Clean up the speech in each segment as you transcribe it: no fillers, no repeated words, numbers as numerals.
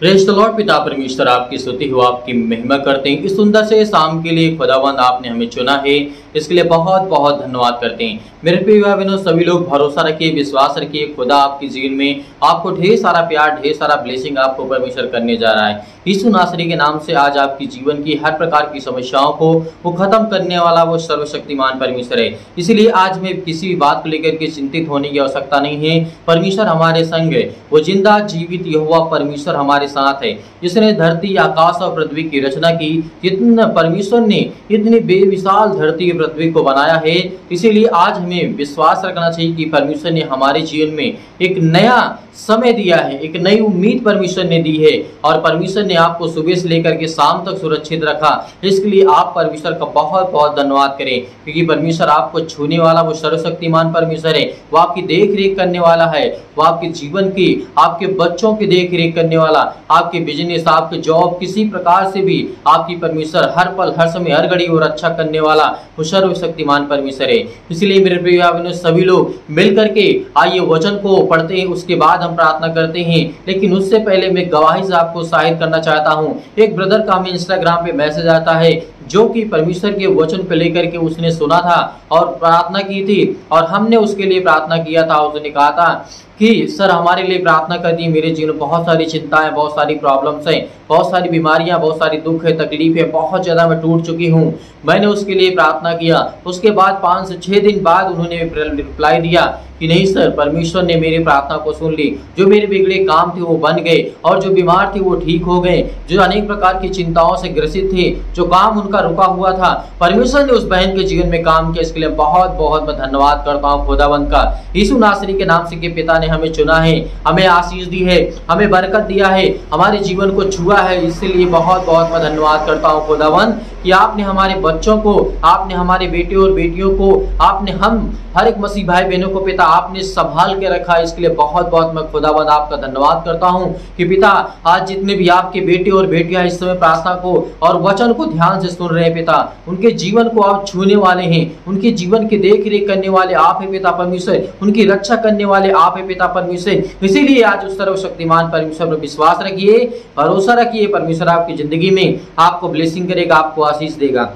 Praise the Lord. पिता परमेश्वर आपकी स्तुति हो, आपकी महिमा करते हैं। इस सुंदर से शाम के लिए खुदावंद आपने हमें चुना है, इसके लिए बहुत बहुत धन्यवाद करते हैं। मेरे प्रिय बहनों, सभी लोग भरोसा रखिए, विश्वास रखिए, खुदा आपकी जीवन में आपको ढेर सारा प्यार, ढेर सारा ब्लेसिंग आपको परमेश्वर करने जा रहा है। यीशु नासरी के नाम से आज आपकी जीवन की हर प्रकार की समस्याओं को वो खत्म करने वाला वो सर्वशक्तिमान परमेश्वर है। इसीलिए आज मैं किसी भी बात को लेकर के चिंतित होने की आवश्यकता नहीं है। परमेश्वर हमारे संग है, वो जिंदा जीवित यहोवा परमेश्वर हमारे साथ है, जिसने धरती, आकाश और पृथ्वी की रचना की। जितना परमेश्वर ने इतनी बेमिसाल धरती और पृथ्वी को बनाया है, इसीलिए आज हमें विश्वास रखना चाहिए कि परमेश्वर ने हमारे जीवन में एक नया समय दिया है, एक नई उम्मीद परमेश्वर ने दी है। और परमेश्वर ने आपको सुबह से लेकर के शाम तक सुरक्षित रखा, इसके लिए आप परमेश्वर का बहुत बहुत धन्यवाद करें, क्योंकि परमेश्वर आपको छूने वाला वो सर्वशक्तिमान परमेश्वर है। वो आपकी देख रेख करने वाला है, वो आपके जीवन की, आपके बच्चों की देख रेख करने वाला, आपके बिजनेस, आपके जॉब, किसी प्रकार से भी आपकी परमेश्वर हर पल, हर समय, हर घड़ी और अच्छा करने वाला वो सर्वशक्तिमान परमेश्वर है। इसलिए मेरे प्रिय सभी लोग मिल करके आइए वचन को पढ़ते हैं, उसके बाद हम प्रार्थना करते हैं। लेकिन उससे पहले मैं गवाही से आपको सहायता करना चाहता हूं। एक ब्रदर का हमें इंस्टाग्राम पे मैसेज आता है, जो कि परमेश्वर के वचन पे लेकर के उसने सुना था और प्रार्थना की थी, और हमने उसके लिए प्रार्थना किया था। उसने कहा था कि सर हमारे लिए प्रार्थना कर दी, मेरे जीवन में बहुत सारी चिंताएं, बहुत सारी प्रॉब्लम्स हैं, बहुत सारी बीमारियां, बहुत सारी दुख है, तकलीफ है, बहुत ज़्यादा मैं टूट चुकी हूं। मैंने उसके लिए प्रार्थना किया। उसके बाद 5 से 6 दिन बाद उन्होंने रिप्लाई दिया कि नहीं सर, परमेश्वर ने मेरी प्रार्थना को सुन ली, जो मेरे बिगड़े काम थे वो बन गए, और जो बीमार थे वो ठीक हो गए, जो अनेक प्रकार की चिंताओं से ग्रसित थे, जो काम उनका रुका हुआ था, परमेश्वर ने उस बहन के जीवन में काम किया। इसके लिए बहुत बहुत मैं धन्यवाद करता हूँ खुदावंद का, यीशु नासरी के नाम से, के पिता ने हमें चुना है, हमें आशीष दी है, हमें बरकत दिया है, हमारे जीवन को छुआ है। इसलिए बहुत बहुत मैं धन्यवाद करता हूँ खुदावंद कि आपने हमारे बच्चों को, आपने हमारे बेटे और बेटियों को, आपने हम हर एक मसीह भाई बहनों को पिता आपने संभाल के रखा। इसके लिए बहुत बहुत मैं खुदावंद आपका धन्यवाद करता हूँ कि पिता आज जितने भी आपके बेटे और बेटियां इस समय प्रार्थना को और वचन को ध्यान से सुन रहे हैं पिता, उनके जीवन को आप छूने वाले हैं, उनके जीवन की देख रेख करने वाले आप है पिता परमेश्वर, उनकी रक्षा करने वाले आप है पिता परमेश्वर। इसीलिए आज उस सर्वशक्तिमान परमेश्वर पर विश्वास रखिए, भरोसा रखिए, परमेश्वर आपकी जिंदगी में आपको ब्लेसिंग करेगा, आपको आशीष देगा।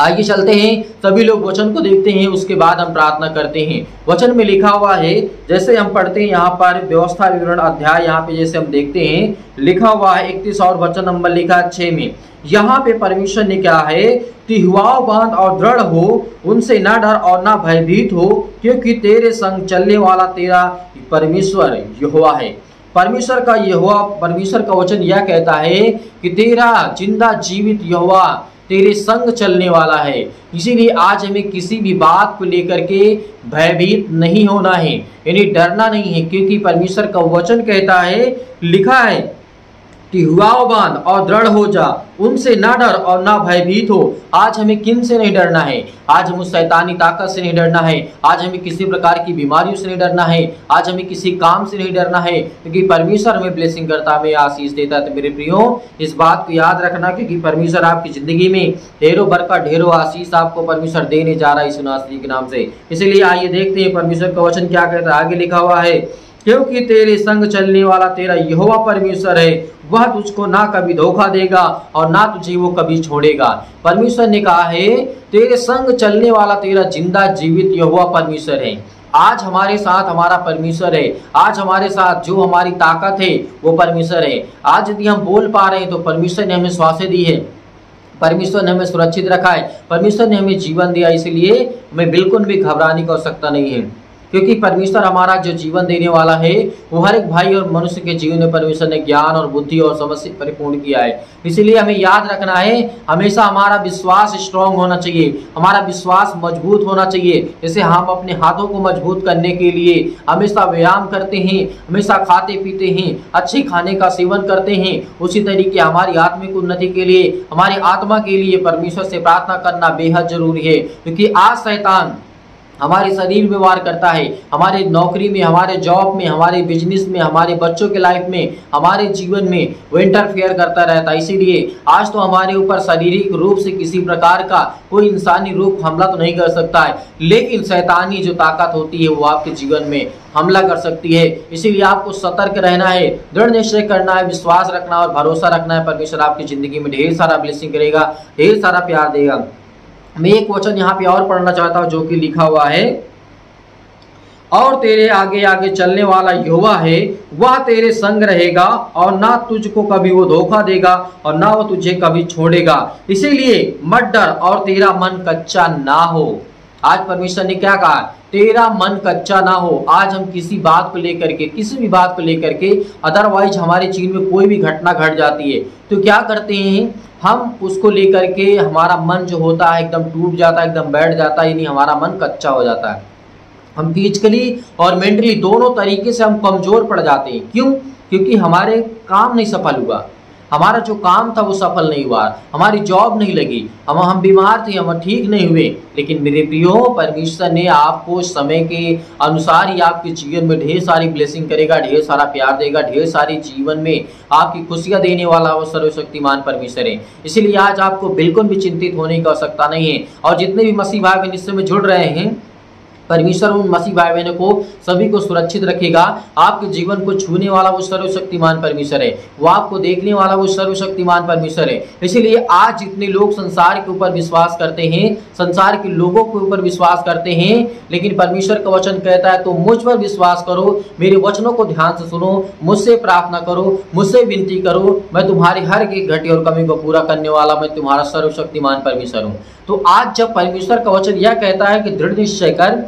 आइए चलते हैं, सभी लोग वचन को देखते हैं, उसके बाद हम प्रार्थना करते हैं। वचन में लिखा हुआ है, जैसे हम पढ़ते हैं यहाँ पर व्यवस्था विवरण अध्याय, यहाँ पे जैसे हम देखते हैं लिखा हुआ है 31 और वचन नंबर लिखा 6 में, यहाँ पे परमेश्वर ने क्या है, तिहुआव बांध और दृढ़ हो, उनसे ना डर और ना भयभीत हो, क्योंकि तेरे संग चलने वाला तेरा परमेश्वर यहोवा है। परमेश्वर का यहोवा, परमेश्वर का वचन यह कहता है कि तेरा जिंदा जीवित यहोवा तेरे संग चलने वाला है। इसीलिए आज हमें किसी भी बात को लेकर के भयभीत नहीं होना है, यानी डरना नहीं है, क्योंकि परमेश्वर का वचन कहता है, लिखा है, तिहुआव बांध और दृढ़ हो जा, उनसे ना डर और ना भयभीत हो। आज हमें किन से नहीं डरना है, आज हमें शैतानी ताकत से नहीं डरना है, आज हमें किसी प्रकार की बीमारियों से नहीं डरना है, आज हमें किसी काम से नहीं डरना है, क्योंकि परमेश्वर हमें ब्लेसिंग करता है, हमें आशीष देता है। तो मेरे प्रियो, इस बात को याद रखना, क्योंकि परमेश्वर आपकी जिंदगी में ढेरों बरकत, ढेरों आशीष आपको परमेश्वर देने जा रहा है यीशु नासरी के नाम से। इसीलिए आइए देखते हैं परमेश्वर का वचन क्या कहता है। आगे लिखा हुआ है, क्योंकि तेरे संग चलने वाला तेरा यहोवा परमेश्वर है, वह तुझको ना कभी धोखा देगा और ना तुझे वो कभी छोड़ेगा। परमेश्वर ने कहा है, तेरे संग चलने वाला तेरा जिंदा जीवित यहोवा परमेश्वर है। आज हमारे साथ हमारा परमेश्वर है, आज हमारे साथ जो हमारी ताकत है वो परमेश्वर है। आज यदि हम बोल पा रहे हैं तो परमेश्वर ने हमें श्वासें दी है, परमेश्वर ने हमें सुरक्षित रखा है, परमेश्वर ने हमें जीवन दिया। इसलिए हमें बिल्कुल भी घबराने की आवश्यकता नहीं है, क्योंकि परमेश्वर हमारा जो जीवन देने वाला है वो हर एक भाई और मनुष्य के जीवन में परमेश्वर ने ज्ञान और बुद्धि और समझ से परिपूर्ण किया है। इसीलिए हमें याद रखना है, हमेशा हमारा विश्वास स्ट्रांग होना चाहिए, हमारा विश्वास मजबूत होना चाहिए। जैसे हम अपने हाथों को मजबूत करने के लिए हमेशा व्यायाम करते हैं, हमेशा खाते पीते हैं, अच्छे खाने का सेवन करते हैं, उसी तरीके हमारी आत्मिक उन्नति के लिए, हमारी आत्मा के लिए परमेश्वर से प्रार्थना करना बेहद जरूरी है। क्योंकि आज शैतान हमारे शरीर में वार करता है, हमारे नौकरी में, हमारे जॉब में, हमारे बिजनेस में, हमारे बच्चों के लाइफ में, हमारे जीवन में वो इंटरफेयर करता रहता है। इसीलिए आज तो हमारे ऊपर शारीरिक रूप से किसी प्रकार का कोई इंसानी रूप हमला तो नहीं कर सकता है, लेकिन शैतानी जो ताकत होती है वो आपके जीवन में हमला कर सकती है। इसीलिए आपको सतर्क रहना है, दृढ़ निश्चय करना है, विश्वास रखना और भरोसा रखना है। परमेश्वर आपकी जिंदगी में ढेर सारा ब्लेसिंग करेगा, ढेर सारा प्यार देगा। मैं एक वचन यहाँ पे और पढ़ना चाहता हूँ जो कि लिखा हुआ है, और तेरे आगे आगे चलने वाला यहोवा है, वह तेरे संग रहेगा और ना तुझको कभी वो धोखा देगा और ना वो तुझे कभी छोड़ेगा। इसीलिए मत डर और तेरा मन कच्चा ना हो। आज परमेश्वर ने क्या कहा, तेरा मन कच्चा ना हो। आज हम किसी बात को लेकर के, किसी भी बात को लेकर के, अदरवाइज हमारे जीवन में कोई भी घटना घट जाती है तो क्या करते हैं हम, उसको लेकर के हमारा मन जो होता है एकदम टूट जाता है, एकदम बैठ जाता है, यानी हमारा मन कच्चा हो जाता है। हम फिजिकली और मेंटली दोनों तरीके से हम कमज़ोर पड़ जाते हैं। क्यों? क्योंकि हमारे काम नहीं सफल हुआ, हमारा जो काम था वो सफल नहीं हुआ, हमारी जॉब नहीं लगी, हम बीमार थे, हम ठीक नहीं हुए। लेकिन मेरे प्रियो, परमेश्वर ने आपको समय के अनुसार ही आपके जीवन में ढेर सारी ब्लेसिंग करेगा, ढेर सारा प्यार देगा, ढेर सारी जीवन में आपकी खुशियाँ देने वाला वो सर्वशक्तिमान परमेश्वर है। इसीलिए आज आपको बिल्कुल भी चिंतित होने की आवश्यकता नहीं है। और जितने भी मसीह भाई बहन इससे में जुड़ रहे हैं, परमेश्वर उन मसीह भाई बहनों को सभी को सुरक्षित रखेगा। आपके जीवन को छूने वाला वो सर्वशक्तिमान परमेश्वर है, वो आपको देखने वाला वो सर्वशक्तिमान परमेश्वर है। इसीलिए आज जितने लोग संसार के ऊपर विश्वास करते हैं, संसार के लोगों के ऊपर विश्वास करते हैं, लेकिन परमेश्वर का वचन कहता है तो मुझ पर विश्वास करो, मेरे वचनों को ध्यान से सुनो, मुझसे प्रार्थना करो, मुझसे विनती करो, मैं तुम्हारी हर एक घटी और कमी को पूरा करने वाला, मैं तुम्हारा सर्वशक्तिमान परमेश्वर हूँ। तो आज जब परमेश्वर का वचन यह कहता है कि दृढ़ निश्चय कर,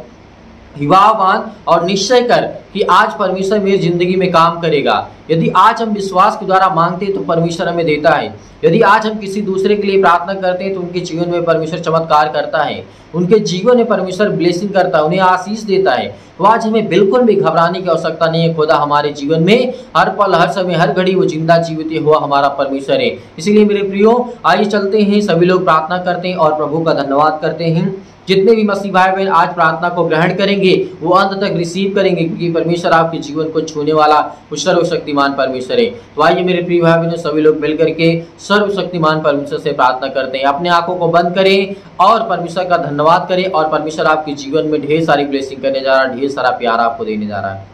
युवावान और निश्चय कर कि आज परमेश्वर मेरी ज़िंदगी में काम करेगा। यदि आज हम विश्वास के द्वारा मांगते हैं तो परमेश्वर हमें देता है। यदि आज हम किसी दूसरे के लिए प्रार्थना करते हैं तो उनके जीवन में परमेश्वर चमत्कार करता है, उनके जीवन में परमेश्वर ब्लेसिंग करता है, उन्हें आशीष देता है। तो आज हमें बिल्कुल भी घबराने की आवश्यकता नहीं है। खुदा हमारे जीवन में हर पल, हर समय, हर घड़ी वो जिंदा जीवित हुआ हमारा परमेश्वर है। इसीलिए मेरे प्रियो, आइए चलते हैं, सभी लोग प्रार्थना करते हैं और प्रभु का धन्यवाद करते हैं। जितने भी मसीह भाई बहन आज प्रार्थना को ग्रहण करेंगे वो अंत तक रिसीव करेंगे, क्योंकि परमेश्वर आपके जीवन को छूने वाला सर्वशक्तिमान परमेश्वर है। तो आइए मेरे प्रिय भाई बहनों, सभी लोग मिलकर के सर्वशक्तिमान परमेश्वर से प्रार्थना करते हैं। अपने आंखों को बंद करें और परमेश्वर का धन्यवाद करें, और परमेश्वर आपके जीवन में ढेर सारी ब्लेसिंग करने जा रहा है, ढेर सारा प्यार आपको देने जा रहा है।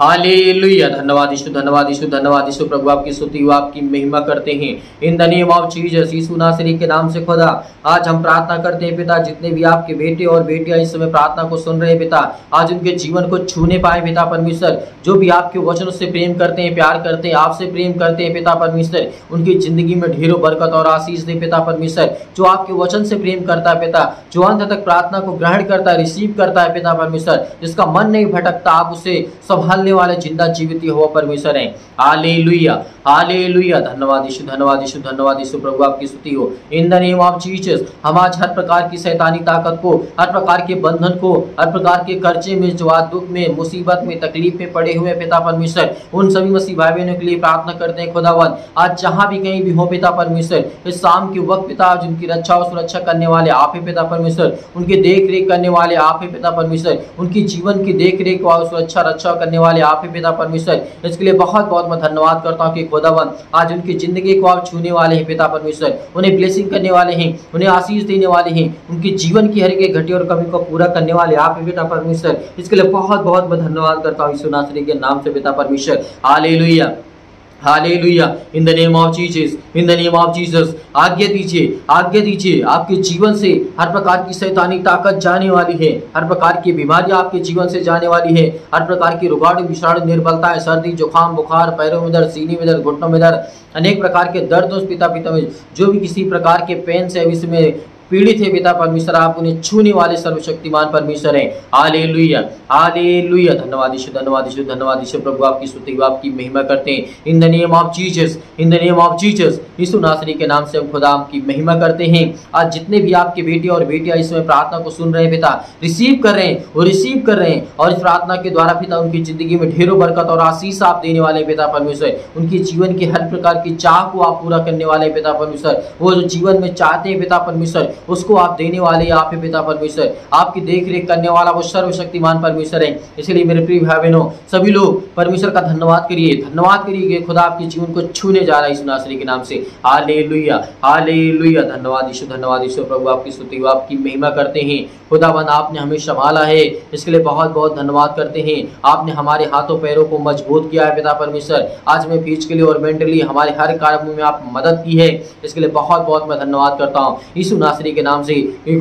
हालेलुया, धन्यवाद यीशु, धन्यवाद यीशु, धन्यवाद यीशु। प्रभु आपकी स्तुति, आपकी महिमा करते हैं। In the name of Jesus, Yeshu नासरी के नाम से खुदा आज हम प्रार्थना करते हैं। पिता, जितने भी आपके बेटे और बेटियां इस समय प्रार्थना को सुन रहे हैं पिता, आज उनके जीवन को छूने पाए पिता परमेश्वर। जो भी आपके वचनों से प्रेम करते हैं, प्यार करते हैं, आपसे प्रेम करते हैं पिता परमेश्वर, उनकी जिंदगी में ढेरों बरकत और आशीष दे पिता परमेश्वर। जो आपके वचन से प्रेम करता है पिता, जो अंत तक प्रार्थना को ग्रहण करता है, रिसीव करता है पिता परमेश्वर, जिसका मन नहीं भटकता, आप उसे संभालने वाले जिंदा जीवित हुआ परमेश्वर हैं। हालेलुया, हालेलुया, धन्यवाद यीशु, धन्यवाद यीशु, धन्यवाद यीशु। प्रभु आपकी स्तुति हो। In the name of Jesus, हम आज हर प्रकार की शैतानी ताकत को, हर प्रकार के बंधन को, हर प्रकार के कर्जे में, जो दुख में, मुसीबत में, तकलीफ में पड़े हुए पिता परमेश्वर, उन सभी मसीह भाई बहनों के लिए प्रार्थना करते हैं खुदावन। आज जहाँ भी कहीं भी हो पिता परमेश्वर, इस शाम के वक्त पिता, आज उनकी रक्षा और सुरक्षा करने वाले आप है पिता परमेश्वर, उनकी देख रेख करने वाले आप है पिता परमेश्वर, उनकी जीवन की देख रेख और सुरक्षा रक्षा करने वाले आप ही पिता परमेश्वर। इसके लिए बहुत बहुत मैं धन्यवाद करता हूँ कि खुदावन आज उनकी जिंदगी को आप छूने वाले हैं पिता परमेश्वर, उन्हें ब्लेसिंग करने वाले हैं, उन्हें आशीष देने वाले हैं, उनके जीवन की हर एक घटी और कमी को पूरा करने वाले आप ही पिता परमेश्वर। इसके लिए बहुत बहुत मैं धन्यवाद करता हूँ यीशु नासरी के नाम से पिता परमेश्वर। Hallelujah, hallelujah, in the name of Jesus, in the name of Jesus. आज्ञा दीजिए, आज्ञा दीजिए, आपके जीवन से हर प्रकार की शैतानी ताकत जाने वाली है, हर प्रकार की बीमारियां आपके जीवन से जाने वाली है, हर प्रकार की रोगाणु विषाणु निर्बलता, सर्दी जुकाम बुखार, पैरों में दर्द, सीने में दर्द, घुटनों में दर्द, अनेक प्रकार के दर्द उस पिता में जो भी किसी प्रकार के पेन से इसमें पीड़ित है पिता परमेश्वर, आप उन्हें छूने वाले सर्वशक्तिमान परमेश्वर हैं। हालेलुया, हालेलुया, धन्यवाद यीशु, धन्यवाद यीशु, धन्यवाद यीशु। प्रभु आपकी स्तुति, आपकी महिमा करते हैं। In the name of Jesus, in the name of Jesus, Yeshu नासरी के नाम से हम खुदा आपकी महिमा करते हैं। आज जितने भी आपके बेटे और बेटियां इस समय प्रार्थना को सुन रहे हैं पिता, रिसीव कर रहे हैं, वो रिसीव कर रहे हैं, और इस प्रार्थना के द्वारा पिता उनकी जिंदगी में ढेरों बरकत और आशीष आप देने वाले पिता परमेश्वर, उनके जीवन की हर प्रकार की चाह को आप पूरा करने वाले पिता परमेश्वर। वो जो जीवन में चाहते हैं पिता परमेश्वर, उसको आप देने वाले आप ही पिता परमेश्वर, आपकी देखरेख करने वाला वो सर्वशक्तिमान परमेश्वर है। इसलिए मेरे प्रिय भाई बहनों, सभी लोग परमेश्वर का धन्यवाद करिए। खुदा आपके जीवन को छूने जा रहा है इस नासरी के नाम से। हालेलुया, हालेलुया, धन्यवाद ईश्वर प्रभु, आपकी स्तुति, आपकी महिमा करते हैं। खुदावन, आपने हमें संभाला है, इसके लिए बहुत बहुत धन्यवाद करते हैं। आपने हमारे हाथों पैरों को मजबूत किया है पिता परमेश्वर। आज मैं फिजिकली और मेंटली हमारे हर कार्य में आप मदद की है, इसके लिए बहुत बहुत मैं धन्यवाद करता हूँ यीशु नासरी के नाम से।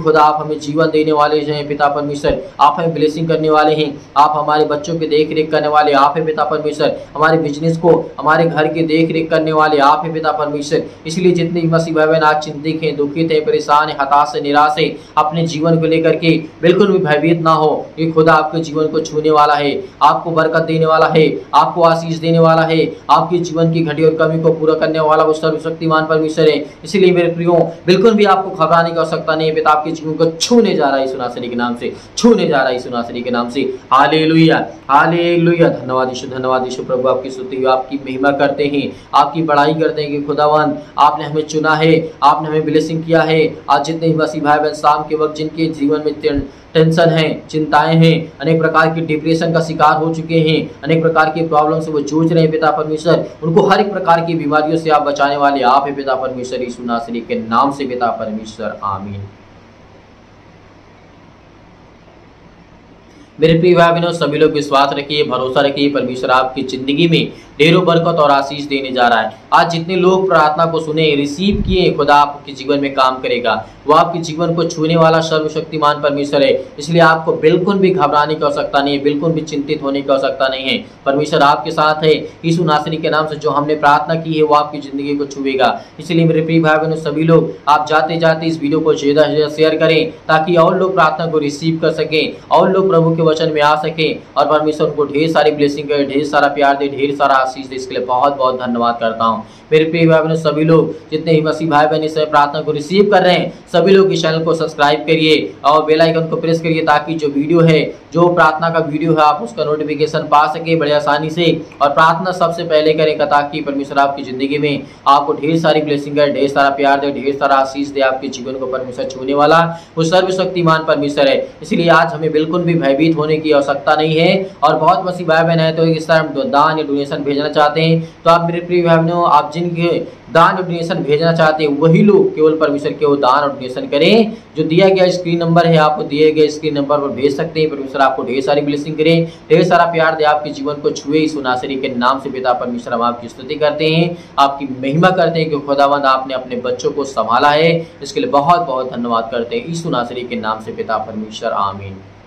खुदा, आप हमें जीवन देने वाले हैं पिता परमेश्वर, आप हमें ब्लेसिंग करने वाले हैं, आप हमारे बच्चों की देख रेख करने वाले आप है पिता परमेश्वर, हमारे बिजनेस को, हमारे घर की देख रेख करने वाले आप है पिता परमेश्वर। इसलिए जितने भी मसीह भाई बहन आज चिंतित हैं, दुखित हैं, परेशान हैं, हताश हैं, निराश हैं, अपने जीवन को लेकर के बिल्कुल भी भयभीत ना हो। ये खुदा आपके जीवन को छूने वाला है, आपको बरकत देने वाला है, आपको आशीष देने वाला है, आपके जीवन की घटी और कमी को पूरा करने वाला वो सर्वशक्तिमान परमेश्वर है। इसलिए मेरे प्रियो, बिल्कुल भी आपको घबराने की आवश्यकता नहीं है। पिता आपके जीवन को छूने जा रहा है सुनासरी के नाम से, छूने जा रहा है सुनासरी के नाम से। हालेलुया, हालेलुया, धन्यवाद यीशु प्रभु, आपकी स्तुति, आपकी महिमा करते हैं, आपकी बड़ाई करते हैं कि खुदावन, आपने हमें चुना है, आपने हमें ब्लेसिंग किया है। आज जितने ही मसीह भाई बहन शाम के वक्त जिनके जीवन में टेंशन है, चिंताएं हैं, अनेक प्रकार की डिप्रेशन का शिकार हो चुके हैं, अनेक प्रकार की प्रॉब्लम से वो जूझ रहे हैं पिता परमेश्वर, उनको हर एक प्रकार की बीमारियों से आप बचाने वाले आप है पिता परमेश्वर, यीशु नासरी के नाम से पिता परमेश्वर, आमीन। मेरे प्रिय भाई बहनों, सभी लोग विश्वास रखिए, भरोसा रखिए, परमेश्वर आपकी ज़िंदगी में ढेरों बरकत और आशीष देने जा रहा है। आज जितने लोग प्रार्थना को सुने, रिसीव किए, खुदा आपके जीवन में काम करेगा। वो आपके जीवन को छूने वाला सर्वशक्तिमान परमेश्वर है। इसलिए आपको बिल्कुल भी घबराने की आवश्यकता नहीं है, बिल्कुल भी चिंतित होने की आवश्यकता नहीं है। परमेश्वर आपके साथ है। यीशु नासरी के नाम से जो हमने प्रार्थना की है वो आपकी ज़िंदगी को छूएगा। इसलिए मेरे प्रिय भाई बहनों, सभी लोग आप जाते जाते इस वीडियो को ज़्यादा से ज़्यादा शेयर करें, ताकि और लोग प्रार्थना को रिसीव कर सकें, और लोग प्रभु के वचन में आ सके, और परमेश्वर उनको ढेर सारी ब्लेसिंग करे, ढेर सारा प्यार दे, ढेर सारा आशीष दे। इसके लिए बहुत बहुत धन्यवाद करता हूँ। मेरे प्रिय भाई बहनों, सभी लोग जितने ही मसीह भाई बहन इस प्रार्थना को रिसीव कर रहे हैं, सभी लोग इस चैनल को सब्सक्राइब करिए और बेल आइकन को प्रेस करिए, ताकि जो वीडियो है, जो प्रार्थना का वीडियो है, आप उसका नोटिफिकेशन पा सके बड़े आसानी से, और प्रार्थना सबसे पहले करेगा, ताकि परमेश्वर आपकी ज़िंदगी में आपको ढेर सारी ब्लेसिंग करे, ढेर सारा प्यार दे, ढेर सारा आशीष दे। आपके जीवन को परमेश्वर छूने वाला वो सर्वशक्तिमान परमेश्वर है। इसलिए आज हमें बिल्कुल भी भयभीत होने की आवश्यकता नहीं है। और बहुत मसीह भाई बहन है तो इस तरह दान या डोनेशन भेजना चाहते हैं, तो आप मेरे प्रिय भाई बहनों, आप जिनके दान और डोनेशन भेजना चाहते हैं वही लोग केवल परमेश्वर के वो दान और डोनेशन करें। जो दिया गया स्क्रीन नंबर है, आपको दिए गए स्क्रीन नंबर पर भेज सकते हैं। परमेश्वर आपको ढेर सारी ब्लेसिंग करे, ढेर सारा प्यार दे, आपके जीवन को छुए। इस नासरी के नाम से पिता परमेश्वर हम आपकी स्तुति करते हैं, आपकी महिमा करते हैं कि खुदावंद, आपने अपने बच्चों को संभाला है। इसके लिए बहुत बहुत धन्यवाद करते हैं इस नासरी के नाम से पिता परमेश्वर, आमीन।